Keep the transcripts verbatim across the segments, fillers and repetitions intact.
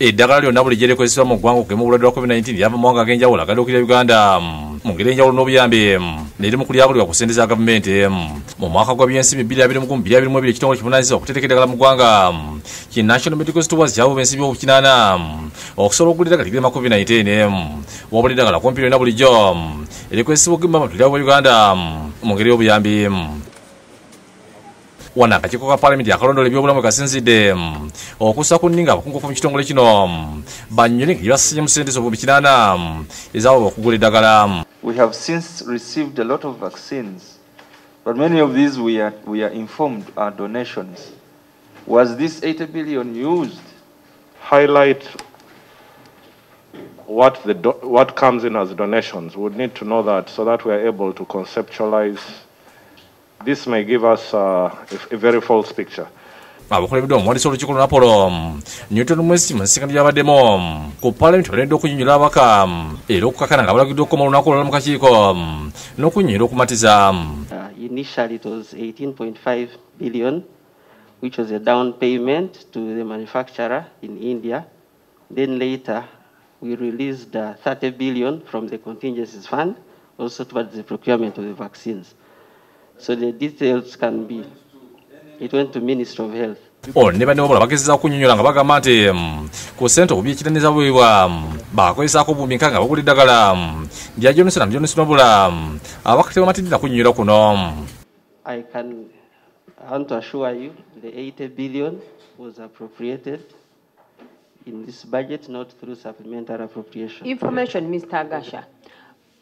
eddagala lyonna buli gye likozesebwa mu ggwanga okugema obulwadde bwa COVID nineteen lyava mu mawanga ag'enjawulo agalokirira Uganda mu ngeri enjawulo n'obuyambi ne limu kulyakulirwa ku ssente za gavumenti. Mu mwaka gwa byensimbi bbiri abiri mu kkumi bbiri abiri mu bbiri ekitongole kivunaanyizibwa okuterekera eddagala mu ggwanga ki National Medical Stores yaweebwa ensimbi obukinana okusobola okugulira eddagala mu COVID nineteen. Wabula eddagala kumpi lyonna bulijjo erikozesebwa okugema abatujja mu Uganda mu ngeri y'obuyambi. Wana akakiiko ka Paalamenti akalondola ebyobulamu kasinzidde okussa ku nninga abakungu mu kitongole kino bannyonyi basseemu ssente z'obukinana ezaawebwa okugula eddagala. We have since received a lot of vaccines, but many of these we are, we are informed are donations. Was this eighty billion used? Highlight what, the do what comes in as donations. We would need to know that so that we are able to conceptualize. This may give us uh, a very false picture. Abakoleddwa omuwandiisi w'olukiiko lwa Apollo Newton Mwesi mu nsikano gy'abaddemu ku Paalamenti olw'edda okunnyonnyola ababaka era okukakana nga balagiddwa okukomawo olunaku olulala mu kakiiko n'okunnyonnyola okumatiza. Initially it was eighteen point five billion, which was a down payment to the manufacturer in India. Then later we released uh, thirty billion from the contingencies fund, also towards the procurement of the vaccines. So the details can be. It went to Minister of Health. Oh, never know about Bagazza Kunyanga Bagamati, Cosento, Vichinza Wiwa, Bakoisako Bumikanga, Woody Dagalam, Dia Johnson and Jonas Nobulam, Avakamatin Kunyurakunom. I can I want to assure you the eighty billion was appropriated in this budget, not through supplementary appropriation. Information, Mister Agasha.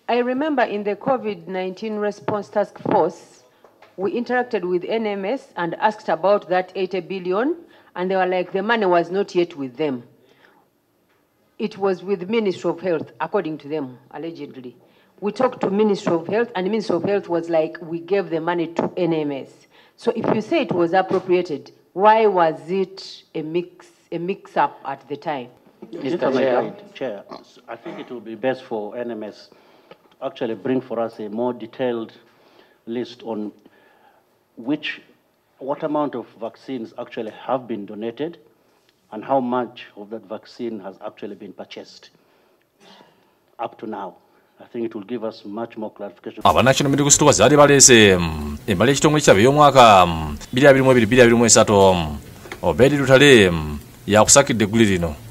I remember in the COVID nineteen response task force, we interacted with N M S and asked about that eighty billion, and they were like, the money was not yet with them. It was with the Ministry of Health, according to them, allegedly. We talked to Ministry of Health, and the Ministry of Health was like, we gave the money to N M S. So if you say it was appropriated, why was it a mix, a mix-up at the time? Mister Mayor, Chair, I think it would be best for N M S actually bring for us a more detailed list on which, what amount of vaccines actually have been donated and how much of that vaccine has actually been purchased up to now. I think it will give us much more clarification. National Medical Stores zali balese embale kitongole kyabe y'omwaka bbiri abiri mu bbiri bbiri abiri mu ssatu Obedi Lutale yakusakidde eggulirino.